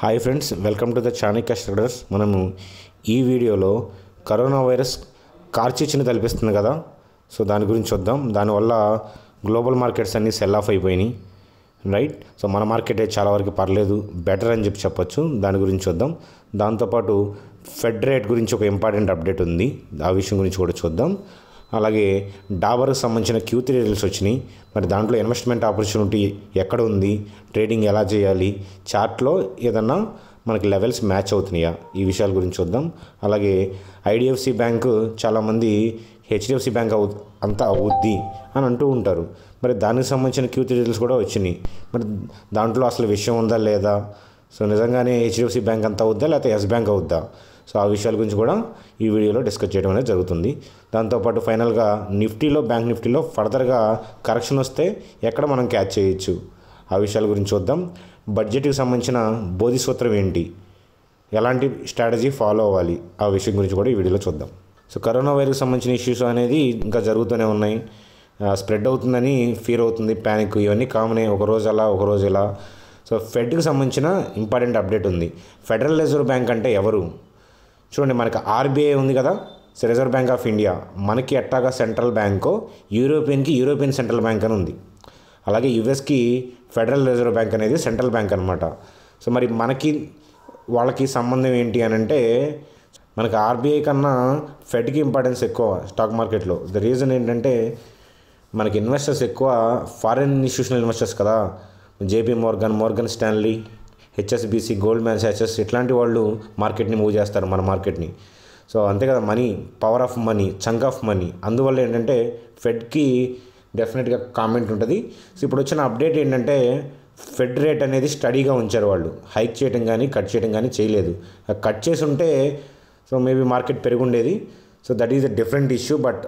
Hi friends, welcome to the Chanakya Traders. మనము ఈ వీడియోలో కరోనా వైరస్ కార్చిచ్ని తలపిస్తుంది కదా, సో దాని గురించి చూద్దాం. దానివల్ల గ్లోబల్ మార్కెట్స్ అన్ని సెల్ ఆఫ్ అయిపోయినాయి, రైట్? సో మన మార్కెట్ చాలా వరకు పర్లేదు, బెటర్ అని చెప్పొచ్చు. దాని గురించి చూద్దాం. దాంతోపాటు ఫెడ్ రేట్ గురించి ఒక ఇంపార్టెంట్ అప్డేట్ ఉంది, ఆ విషయం గురించి కూడా చూద్దాం. అలాగే డాబర్కి సంబంధించిన Q3 రిజల్ట్స్ వచ్చినాయి. మరి దాంట్లో ఇన్వెస్ట్మెంట్ ఆపర్చునిటీ ఎక్కడ ఉంది, ట్రేడింగ్ ఎలా చేయాలి, చార్ట్లో ఏదన్నా మనకి లెవెల్స్ మ్యాచ్ అవుతున్నాయా, ఈ విషయాల గురించి చూద్దాం. అలాగే IDFC బ్యాంకు చాలామంది HDFC బ్యాంక్ అంతా అవుద్ది అని అంటూ ఉంటారు. మరి దానికి సంబంధించిన Q3 రిజల్ట్స్ కూడా వచ్చినాయి. మరి దాంట్లో అసలు విషయం ఉందా లేదా, సో నిజంగానే HDFC బ్యాంక్ అంతా అవుద్దా లేకపోతే ఎస్ బ్యాంక్ అవుద్దా, సో ఆ విషయాల గురించి కూడా ఈ వీడియోలో డిస్కస్ చేయడం అనేది జరుగుతుంది. దాంతోపాటు ఫైనల్గా నిఫ్టీలో BANKNIFTYలో ఫర్దర్గా కరెక్షన్ వస్తే ఎక్కడ మనం క్యాచ్ చేయొచ్చు, ఆ విషయాల గురించి చూద్దాం. బడ్జెట్కి సంబంధించిన బోధిసూత్రం ఏంటి, ఎలాంటి స్ట్రాటజీ ఫాలో అవ్వాలి, ఆ విషయం గురించి కూడా ఈ వీడియోలో చూద్దాం. సో కరోనా వైరస్కి సంబంధించిన ఇష్యూస్ అనేది ఇంకా జరుగుతూనే ఉన్నాయి, స్ప్రెడ్ అవుతుందని ఫీల్ అవుతుంది, ప్యానిక్, ఇవన్నీ కామనే. ఒకరోజు అలా ఒకరోజు ఇలా. సో ఫెడ్కి సంబంధించిన ఇంపార్టెంట్ అప్డేట్ ఉంది. ఫెడరల్ రిజర్వ్ బ్యాంక్ అంటే ఎవరు చూడండి, మనకి RBI ఉంది కదా, so reserve bank of India. మనకి ఎట్టాగా సెంట్రల్ బ్యాంకు, యూరోపియన్కి యూరోపియన్ సెంట్రల్ బ్యాంక్ అని ఉంది. అలాగే యుఎస్కి ఫెడరల్ రిజర్వ్ బ్యాంక్ అనేది సెంట్రల్ బ్యాంక్ అనమాట. సో మరి మనకి వాళ్ళకి సంబంధం ఏంటి అని అంటే, మనకి RBI కన్నా ఫెడ్కి ఇంపార్టెన్స్ ఎక్కువ స్టాక్ మార్కెట్లో. ద రీజన్ ఏంటంటే మనకి ఇన్వెస్టర్స్ ఎక్కువ ఫారిన్ ఇన్స్టిట్యూషనల్ ఇన్వెస్టర్స్ కదా, JP Morgan, Morgan Stanley, HSBC, Goldman Sachs, ఇట్లాంటి వాళ్ళు మార్కెట్ని మూవ్ చేస్తారు, మన మార్కెట్ని. సో అంతే కదా, money, power of money, chunk of money. అందువల్ల ఏంటంటే ఫెడ్కి డెఫినెట్గా కామెంట్ ఉంటుంది. సో ఇప్పుడు వచ్చిన అప్డేట్ ఏంటంటే ఫెడ్ రేట్ అనేది స్టడీగా ఉంచారు వాళ్ళు, హైక్ చేయడం కానీ కట్ చేయడం కానీ చేయలేదు. కట్ చేసి ఉంటే సో మేబీ మార్కెట్ పెరుగుండేది. So that is a different issue. But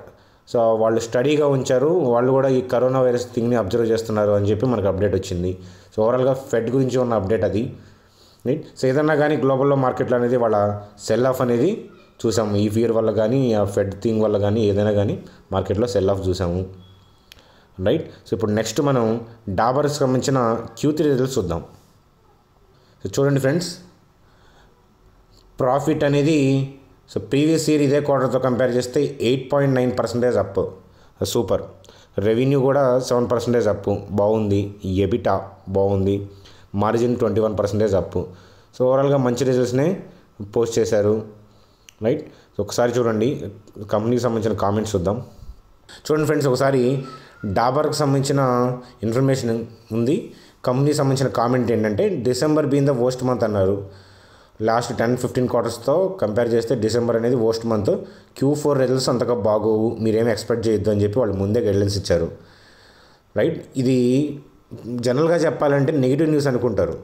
so వాళ్ళు స్టడీగా ఉంచారు, వాళ్ళు కూడా ఈ కరోనా వైరస్ థింగ్ని అబ్జర్వ్ చేస్తున్నారు అని చెప్పి మనకు అప్డేట్ వచ్చింది. సో ఓవరాల్గా ఫెడ్ గురించి ఉన్న అప్డేట్ అది. సో ఏదన్నా కానీ గ్లోబల్లో మార్కెట్లో అనేది వాళ్ళ సెల్ ఆఫ్ అనేది చూసాము, ఈ ఫియర్ వల్ల కానీ ఆ ఫెడ్ థింగ్ వల్ల కానీ ఏదైనా కానీ మార్కెట్లో సెల్ ఆఫ్ చూసాము, రైట్? సో ఇప్పుడు నెక్స్ట్ మనం డాబర్కి సంబంధించిన Q3 రిజల్ట్స్ చూద్దాం. సో చూడండి ఫ్రెండ్స్, ప్రాఫిట్ అనేది సో ప్రీవియస్ ఇయర్ ఇదే క్వార్టర్తో కంపేర్ చేస్తే 8.9% అప్, సూపర్. రెవెన్యూ కూడా 7% అప్పు, బాగుంది. EBITDA బాగుంది, మార్జిన్ 21% అప్పు. సో ఓవరాల్గా మంచి రిజల్ట్స్నే పోస్ట్ చేశారు, రైట్? సో ఒకసారి చూడండి కంపెనీకి సంబంధించిన కామెంట్స్ చూద్దాం. చూడండి ఫ్రెండ్స్, ఒకసారి డాబర్కి సంబంధించిన ఇన్ఫర్మేషన్ ఉంది. కంపెనీకి సంబంధించిన కామెంట్ ఏంటంటే, December been the worst month అన్నారు. లాస్ట్ 10-15 క్వార్టర్స్తో కంపేర్ చేస్తే డిసెంబర్ అనేది వర్స్ట్ మంత్. Q4 రిజల్ట్స్ అంతగా బాగోవు, మీరేమి ఎక్స్పెక్ట్ చేయొద్దు అని చెప్పి వాళ్ళు ముందే గైడ్లైన్స్ ఇచ్చారు, రైట్? ఇది జనరల్గా చెప్పాలంటే నెగిటివ్ న్యూస్ అనుకుంటారు,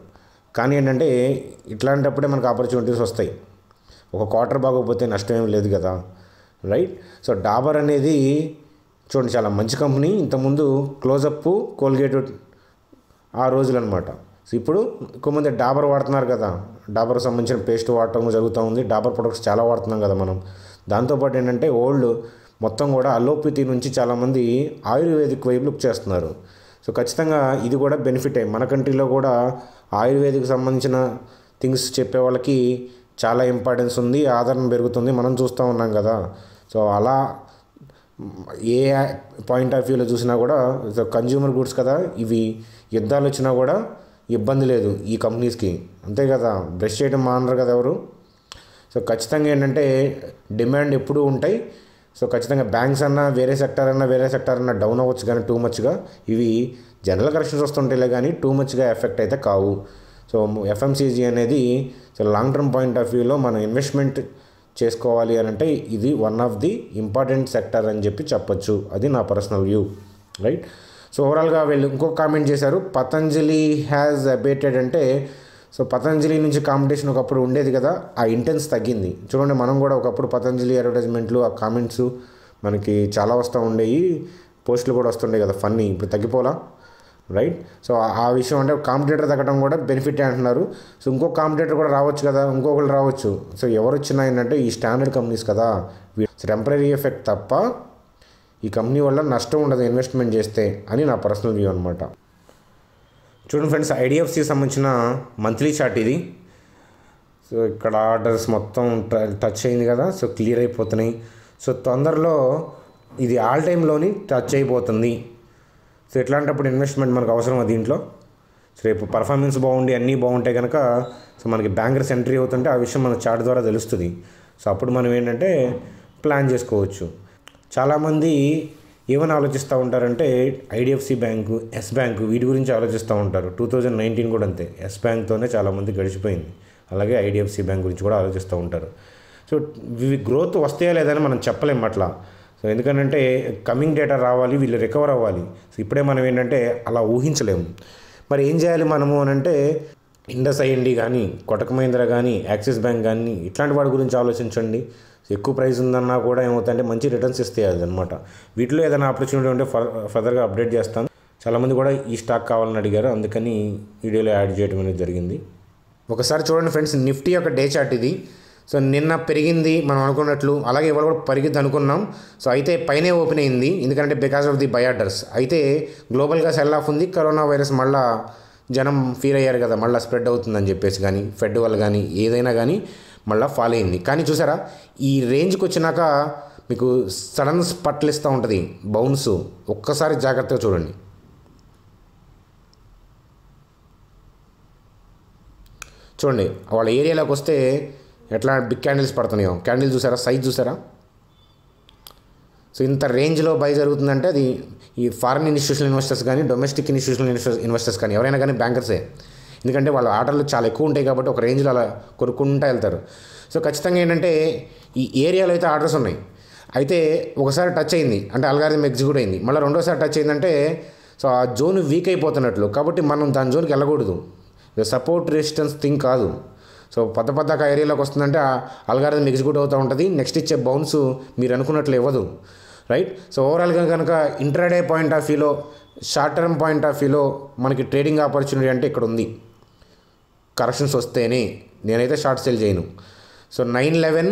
కానీ ఏంటంటే ఇట్లాంటప్పుడే మనకు ఆపర్చునిటీస్ వస్తాయి. ఒక క్వార్టర్ బాగోకపోతే నష్టం ఏం లేదు కదా, రైట్? సో డాబర్ అనేది చూడండి చాలా మంచి కంపెనీ. ఇంతకుముందు క్లోజప్, కోల్గేట్ ఆ రోజులు అనమాట. సో ఇప్పుడు ఎక్కువ మంది డాబర్ వాడుతున్నారు కదా, డాబర్కి సంబంధించిన పేస్ట్ వాడటం జరుగుతూ ఉంది. డాబర్ ప్రొడక్ట్స్ చాలా వాడుతున్నాం కదా మనం. దాంతోపాటు ఏంటంటే ఓల్డ్ మొత్తం కూడా అలోపతి నుంచి చాలామంది ఆయుర్వేదిక్ వైపు లుక్ చేస్తున్నారు. సో ఖచ్చితంగా ఇది కూడా బెనిఫిట్ అయ్యి మన కంట్రీలో కూడా ఆయుర్వేదిక్ సంబంధించిన థింగ్స్ చెప్పే వాళ్ళకి చాలా ఇంపార్టెన్స్ ఉంది, ఆదరణ పెరుగుతుంది, మనం చూస్తూ ఉన్నాం కదా. సో అలా ఏ పాయింట్ ఆఫ్ వ్యూలో చూసినా కూడా కన్జ్యూమర్ గుడ్స్ కదా, ఇవి యుద్ధాలు వచ్చినా కూడా ఇబ్బంది లేదు ఈ కంపెనీస్కి, అంతే కదా. బ్రష్ చేయడం మానరు కదా ఎవరు. సో ఖచ్చితంగా ఏంటంటే డిమాండ్ ఎప్పుడూ ఉంటాయి. సో ఖచ్చితంగా బ్యాంక్స్ అన్నా వేరే సెక్టార్ అన్నా డౌన్ అవ్వచ్చు, కానీ టూ మచ్గా ఇవి జనరల్ కరెక్షన్స్ వస్తుంటాయిలే, కానీ టూ మచ్గా ఎఫెక్ట్ అయితే కావు. సో FMCG అనేది so long term point of వ్యూలో మనం ఇన్వెస్ట్మెంట్ చేసుకోవాలి అని అంటే ఇది one of the important sector అని చెప్పి చెప్పచ్చు. అది నా పర్సనల్ వ్యూ, రైట్? సో ఓవరాల్గా వీళ్ళు ఇంకో కామెంట్ చేశారు, పతంజలి హ్యాజ్ అబేటెడ్ అంటే. సో పతంజలి నుంచి కాంపిటీషన్ ఒకప్పుడు ఉండేది కదా, ఆ ఇంటెన్స్ తగ్గింది. చూడండి మనం కూడా ఒకప్పుడు పతంజలి అడ్వర్టైజ్మెంట్లు, ఆ కామెంట్స్ మనకి చాలా వస్తూ ఉండేవి, పోస్టులు కూడా వస్తుండే కదా ఫన్నీ. ఇప్పుడు తగ్గిపోలా, రైట్? సో ఆ విషయం అంటే కాంపిటేటర్ తగ్గడం కూడా బెనిఫిట్ అంటున్నారు. సో ఇంకో కాంపిటేటర్ కూడా రావచ్చు కదా, ఇంకొకరు రావచ్చు. సో ఎవరు వచ్చినా ఏంటంటే ఈ స్టాండర్డ్ కంపెనీస్ కదా, టెంపరీ ఎఫెక్ట్ తప్ప ఈ కంపెనీ వల్ల నష్టం ఉండదు ఇన్వెస్ట్మెంట్ చేస్తే అని నా పర్సనల్ వ్యూ అనమాట. చూడండి ఫ్రెండ్స్, IDFC సంబంధించిన మంత్లీ చార్ట్ ఇది. సో ఇక్కడ ఆర్డర్స్ మొత్తం టచ్ అయింది కదా, సో క్లియర్ అయిపోతున్నాయి. సో తొందరలో ఇది ఆల్ టైంలోని టచ్ అయిపోతుంది. సో ఇట్లాంటప్పుడు ఇన్వెస్ట్మెంట్ మనకు అవసరం అది దీంట్లో. సో రేపు పర్ఫార్మెన్స్ బాగుండి అన్నీ బాగుంటాయి కనుక సో మనకి బ్యాంకర్స్ ఎంట్రీ అవుతుంటే ఆ విషయం మన చార్ట్ ద్వారా తెలుస్తుంది. సో అప్పుడు మనం ఏంటంటే ప్లాన్ చేసుకోవచ్చు. చాలామంది ఏమని ఆలోచిస్తూ ఉంటారంటే ఐడిఎఫ్సి బ్యాంకు, ఎస్ బ్యాంకు, వీటి గురించి ఆలోచిస్తూ ఉంటారు. 2019 కూడా అంతే, ఎస్ బ్యాంక్తోనే చాలామంది గడిచిపోయింది. అలాగే ఐడిఎఫ్సి బ్యాంక్ గురించి కూడా ఆలోచిస్తూ ఉంటారు. సో ఇవి గ్రోత్ వస్తాయా లేదని మనం చెప్పలేం అట్లా. సో ఎందుకంటే కమింగ్ డేటా రావాలి, వీళ్ళు రికవర్ అవ్వాలి. సో ఇప్పుడే మనం ఏంటంటే అలా ఊహించలేము. మరి ఏం చేయాలి మనము అని అంటే ఇండస్ ఐఎన్డి కానీ, కొటక్ మహీంద్రా కానీ, యాక్సిస్ బ్యాంక్ కానీ ఇట్లాంటి వాటి గురించి ఆలోచించండి. ఎక్కువ ప్రైస్ ఉందన్నా కూడా ఏమవుతుందంటే మంచి రిటర్న్స్ ఇస్తాయి అదనమాట. వీటిలో ఏదైనా ఆపర్చునిటీ ఉంటే ఫర్దర్గా అప్డేట్ చేస్తాను. చాలామంది కూడా ఈ స్టాక్ కావాలని అడిగారు, అందుకని వీడియోలో యాడ్ చేయడం అనేది జరిగింది. ఒకసారి చూడండి ఫ్రెండ్స్, నిఫ్టీ యొక్క డే చార్ట్ ఇది. సో నిన్న పెరిగింది మనం అనుకున్నట్లు, అలాగే ఇవాళ కూడా పెరిగింది అనుకున్నాం. సో అయితే పైనే ఓపెన్ అయింది, ఎందుకంటే because of the buy orders. అయితే గ్లోబల్గా సెల్ ఆఫ్ ఉంది, కరోనా వైరస్ మళ్ళీ జనం ఫీల్ అయ్యారు కదా, మళ్ళీ స్ప్రెడ్ అవుతుందని చెప్పేసి కానీ, ఫెడ్ వల్ల కానీ ఏదైనా కానీ మళ్ళీ ఫాలో అయింది. కానీ చూసారా, ఈ రేంజ్కి వచ్చినాక మీకు సడన్ స్పట్లు ఇస్తూ ఉంటుంది, బౌన్స్. ఒక్కసారి జాగ్రత్తగా చూడండి. చూడండి వాళ్ళ ఏరియాలోకి వస్తే ఎట్లా బిగ్ క్యాండిల్స్ పడుతున్నాయో, క్యాండిల్ చూసారా, సైజ్ చూసారా. సో ఇంత రేంజ్లో బై జరుగుతుందంటే అది ఈ ఫారిన్ ఇన్స్టిట్యూషనల్ ఇన్వెస్టర్స్ కానీ, డొమెస్టిక్ ఇన్స్టిట్యూషనల్ ఇన్వెస్టర్స్ కానీ, ఎవరైనా కానీ బ్యాంకర్సే. ఎందుకంటే వాళ్ళ ఆర్డర్లు చాలా ఎక్కువ ఉంటాయి కాబట్టి ఒక రేంజ్లో అలా కొనుక్కుంటూ వెళ్తారు. సో ఖచ్చితంగా ఏంటంటే ఈ ఏరియాలో అయితే ఆర్డర్స్ ఉన్నాయి, అయితే ఒకసారి టచ్ అయింది అంటే అల్గారిథం ఎగ్జిక్యూట్ అయింది, మళ్ళీ రెండోసారి టచ్ అయిందంటే సో ఆ జోన్ వీక్ అయిపోతున్నట్లు. కాబట్టి మనం దాని జోన్కి వెళ్ళకూడదు. సపోర్ట్ రెసిస్టెన్స్ థింగ్ కాదు. సో పెద్ద పెద్దగా ఏరియాలోకి వస్తుందంటే ఆ అల్గారిథం ఎగ్జిక్యూట్ అవుతూ ఉంటుంది, నెక్స్ట్ ఇచ్చే బౌన్స్ మీరు అనుకున్నట్లు ఇవ్వదు, రైట్. సో ఓవరాల్గా కనుక ఇంట్రాడే పాయింట్ ఆఫ్ వ్యూలో, షార్ట్ టర్మ్ పాయింట్ ఆఫ్ వ్యూలో మనకి ట్రేడింగ్ ఆపర్చునిటీ అంటే ఇక్కడ ఉంది. కరెక్షన్స్ వస్తేనే నేనైతే షార్ట్ సేల్ చేయను. సో 911,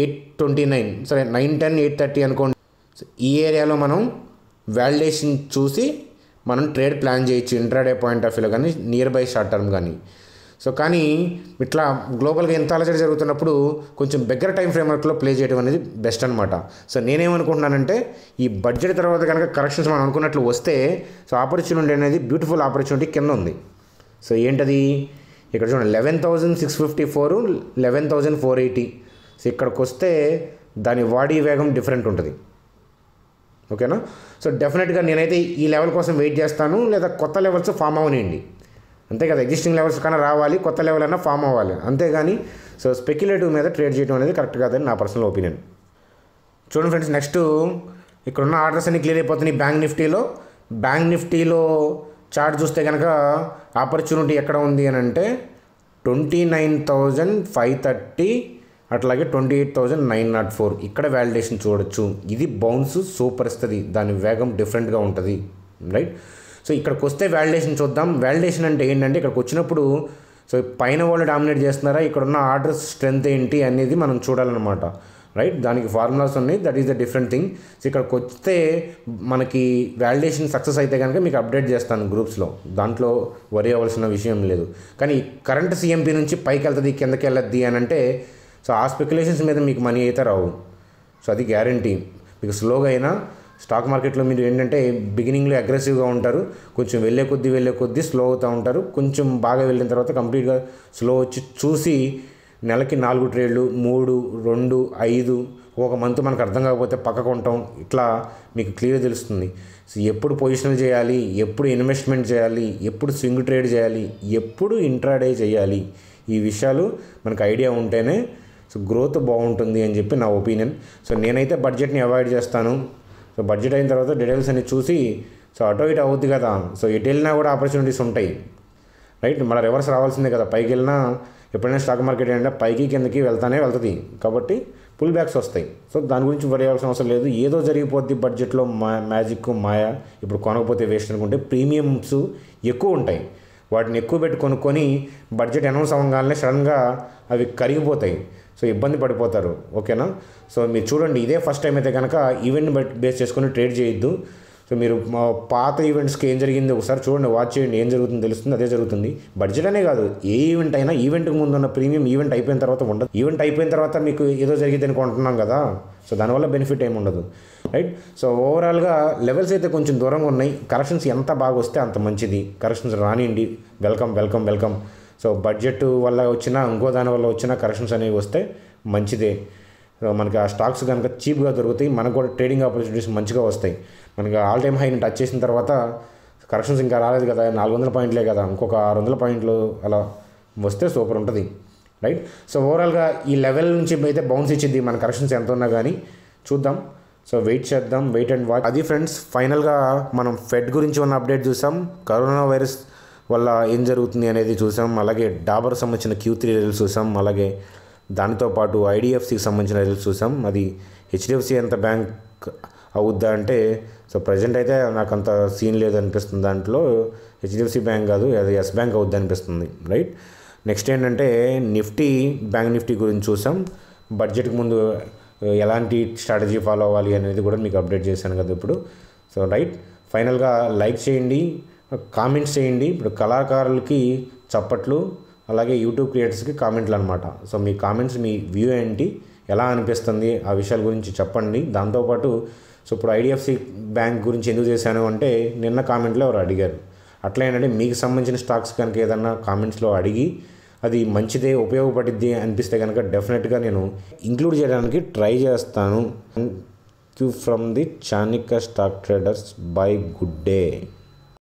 829, సరే 910, 830 అనుకోండి. సో ఈ ఏరియాలో మనం వాలిడేషన్ చూసి మనం ట్రేడ్ ప్లాన్ చేయొచ్చు, ఇంట్రాడే పాయింట్ ఆఫ్ వ్యూలో కానీ, నియర్ బై షార్ట్ టర్మ్ కానీ. సో కానీ ఇట్లా గ్లోబల్గా ఎంత అలజడి జరుగుతున్నప్పుడు కొంచెం బిగ్గర్ టైం ఫ్రేమ్వర్క్లో ప్లే చేయడం అనేది బెస్ట్ అనమాట. సో నేనేమనుకుంటున్నానంటే ఈ బడ్జెట్ తర్వాత కనుక కరెక్షన్స్ మనం అనుకున్నట్లు వస్తే సో ఆపర్చునిటీ అనేది బ్యూటిఫుల్ ఆపర్చునిటీ కింద ఉంది. సో ఏంటది ఇక్కడ చూడండి, 11,654, 11,480. సో ఇక్కడికి వస్తే దాని వాడి వేగం డిఫరెంట్ ఉంటుంది, ఓకేనా. సో డెఫినెట్గా నేనైతే ఈ లెవెల్ కోసం వెయిట్ చేస్తాను, లేదా కొత్త లెవెల్స్ ఫామ్ అవనియండి అంతే కదా. ఎగ్జిస్టింగ్ లెవెల్స్ కన్నా రావాలి, కొత్త లెవెల్ అయినా ఫామ్ అవ్వాలి, అంతేగాని సో స్పెక్యులేటివ్ మీద ట్రేడ్ చేయడం అనేది కరెక్ట్ కాదని నా పర్సనల్ ఒపీనియన్. చూడండి ఫ్రెండ్స్, నెక్స్ట్ ఇక్కడున్న ఆర్డర్స్ అన్ని క్లియర్ అయిపోతున్నాయి బ్యాంక్ నిఫ్టీలో. బ్యాంక్ నిఫ్టీలో చార్ట్ చూస్తే కనుక ఆపర్చునిటీ ఎక్కడ ఉంది అని అంటే 29,530, అట్లాగే 28,904 ఇక్కడ వాలిడేషన్ చూడొచ్చు. ఇది బౌన్స్ సూపర్ ఇస్తుంది, దాని వేగం డిఫరెంట్గా ఉంటుంది, రైట్. సో ఇక్కడికి వస్తే వాలిడేషన్ చూద్దాం. వాలిడేషన్ అంటే ఏంటంటే ఇక్కడికి వచ్చినప్పుడు సో పైన వాళ్ళు డామినేట్ చేస్తున్నారా, ఇక్కడున్న ఆర్డర్స్ స్ట్రెంత్ ఏంటి అనేది మనం చూడాలన్నమాట, రైట్. దానికి ఫార్ములాస్ ఉన్నాయి, that is the different thing. So ఇక్కడికి వస్తే మనకి వాలిడేషన్ సక్సెస్ అయితే కనుక మీకు అప్డేట్ చేస్తాను గ్రూప్స్లో, దాంట్లో వరి అవ్వాల్సిన విషయం లేదు. కానీ కరెంట్ సిఎంపీ నుంచి పైకి వెళ్తుంది, కిందకి వెళ్ళద్ది అని అంటే సో ఆ స్పెక్యులేషన్స్ మీద మీకు మనీ అయితే రావు. సో అది గ్యారంటీ. మీకు స్లోగా అయినా స్టాక్ మార్కెట్లో మీరు ఏంటంటే బిగినింగ్లో అగ్రెసివ్గా ఉంటారు, కొంచెం వెళ్ళే కొద్దీ స్లో అవుతూ ఉంటారు, కొంచెం బాగా వెళ్ళిన తర్వాత కంప్లీట్గా స్లో వచ్చి చూసి నెలకి 4 ట్రేడ్లు 3, 2, 5 ఒక మంత్ మనకు అర్థం కాకపోతే పక్కకు ఉంటాం, ఇట్లా మీకు క్లియర్ తెలుస్తుంది. సో ఎప్పుడు పొజిషనల్ చేయాలి, ఎప్పుడు ఇన్వెస్ట్మెంట్ చేయాలి, ఎప్పుడు స్వింగ్ ట్రేడ్ చేయాలి, ఎప్పుడు ఇంట్రాడే చేయాలి, ఈ విషయాలు మనకు ఐడియా ఉంటేనే సో గ్రోత్ బాగుంటుంది అని చెప్పి నా ఒపీనియన్. సో నేనైతే బడ్జెట్ని అవాయిడ్ చేస్తాను. సో బడ్జెట్ అయిన తర్వాత డీటెయిల్స్ అన్ని చూసి సో అటో ఇటు అవుద్ది కదా, సో ఎటు వెళ్ళినా కూడా ఆపర్చునిటీస్ ఉంటాయి, రైట్. మన రివర్స్ రావాల్సిందే కదా, పైకి వెళ్ళినా ఎప్పుడైనా స్టాక్ మార్కెట్ ఏంటంటే పైకి కిందకి వెళ్తుంది కాబట్టి పుల్ బ్యాక్స్ వస్తాయి. సో దాని గురించి వరి అవ్వాల్సిన అవసరం లేదు. ఏదో జరిగిపోద్ది బడ్జెట్లో, మ్యాజిక్ మాయా. ఇప్పుడు కొనకపోతే వేస్ట్ అనుకుంటే ప్రీమియమ్స్ ఎక్కువ ఉంటాయి, వాటిని ఎక్కువ పెట్టి కొనుక్కొని బడ్జెట్ అనౌన్స్ అవ్వగానే సడన్గా అవి కరిగిపోతాయి, సో ఇబ్బంది పడిపోతారు, ఓకేనా. సో మీరు చూడండి, ఇదే ఫస్ట్ టైం అయితే కనుక ఈవెంట్ బేస్ చేసుకొని ట్రేడ్ చేయొద్దు. So, మీరు పాత ఈవెంట్స్కి ఏం జరిగింది ఒకసారి చూడండి, వాచ్ చేయండి, ఏం జరుగుతుందో తెలుస్తుంది. అదే జరుగుతుంది. బడ్జెట్ అనే కాదు, ఏ ఈవెంట్ అయినా ఈవెంట్కి ముందు ఉన్న ప్రీమియం ఈవెంట్ అయిపోయిన తర్వాత ఉండదు. ఈవెంట్ అయిపోయిన తర్వాత మీకు ఏదో జరిగింది అనుకుంటున్నాం కదా, సో దానివల్ల బెనిఫిట్ ఏమి ఉండదు, రైట్? సో ఓవరాల్గా లెవెల్స్ అయితే కొంచెం దూరంగా ఉన్నాయి. కరెక్షన్స్ ఎంత బాగా వస్తే అంత మంచిది. కరెక్షన్స్ రానియండి, welcome welcome welcome. So budget వల్ల వచ్చినా ఇంకో దానివల్ల వచ్చినా కరెక్షన్స్ అనేవి వస్తే మంచిదే. మనకి ఆ స్టాక్స్ కనుక చీప్గా దొరుకుతాయి, మనకు కూడా ట్రేడింగ్ ఆపర్చునిటీస్ మంచిగా వస్తాయి. మనకి ఆల్ టైమ్ హైని టచ్ చేసిన తర్వాత కరెక్షన్స్ ఇంకా రాలేదు కదా, 400 పాయింట్లే కదా, ఇంకొక 600 పాయింట్లు అలా వస్తే సూపర్ ఉంటుంది, రైట్? సో ఓవరాల్గా ఈ లెవెల్ నుంచి అయితే బౌన్స్ ఇచ్చింది. మన కరెక్షన్స్ ఎంత ఉన్నా కానీ చూద్దాం. సో వెయిట్ చేద్దాం, వెయిట్ అండ్ వాచ్. అది ఫ్రెండ్స్, ఫైనల్గా మనం ఫెడ్ గురించి ఉన్న అప్డేట్ చూసాం, కరోనా వైరస్ వల్ల ఏం జరుగుతుంది అనేది చూసాం, అలాగే డాబర్ సంబంధించిన Q3 రిజల్ట్స్ చూసాం, అలాగే దానితో పాటు IDFCకి సంబంధించిన రిజల్ట్స్ చూసాం. అది HDFC ఎంత బ్యాంక్ అవుద్దా అంటే, సో ప్రజెంట్ అయితే నాకు అంత సీన్ లేదనిపిస్తుంది. దాంట్లో HDFC బ్యాంక్ కాదు, అది ఎస్ బ్యాంక్ అవుద్ది అనిపిస్తుంది, రైట్? నెక్స్ట్ ఏంటంటే నిఫ్టీ, బ్యాంక్ నిఫ్టీ గురించి చూసాం. బడ్జెట్కి ముందు ఎలాంటి స్ట్రాటజీ ఫాలో అవ్వాలి అనేది కూడా మీకు అప్డేట్ చేశాను కదా ఇప్పుడు, సో రైట్? ఫైనల్గా లైక్ చేయండి, కామెంట్స్ చేయండి. ఇప్పుడు కళాకారులకి చప్పట్లు, అలాగే యూట్యూబ్ క్రియేటర్స్కి కామెంట్లు అనమాట. సో మీ కామెంట్స్, మీ వ్యూ ఏంటి, ఎలా అనిపిస్తుంది, ఆ విషయాల గురించి చెప్పండి. దాంతోపాటు సో ఇప్పుడు IDFC బ్యాంక్ గురించి ఎందుకు చేశాను అంటే, నిన్న కామెంట్లో ఎవరు అడిగారు. అట్లా ఏంటంటే మీకు సంబంధించిన స్టాక్స్ కనుక ఏదన్నా కామెంట్స్లో అడిగి అది మంచిదే, ఉపయోగపడిద్ది అనిపిస్తే కనుక డెఫినెట్గా నేను ఇంక్లూడ్ చేయడానికి ట్రై చేస్తాను. Thank you from the Chanakya stock traders. Bye, good day.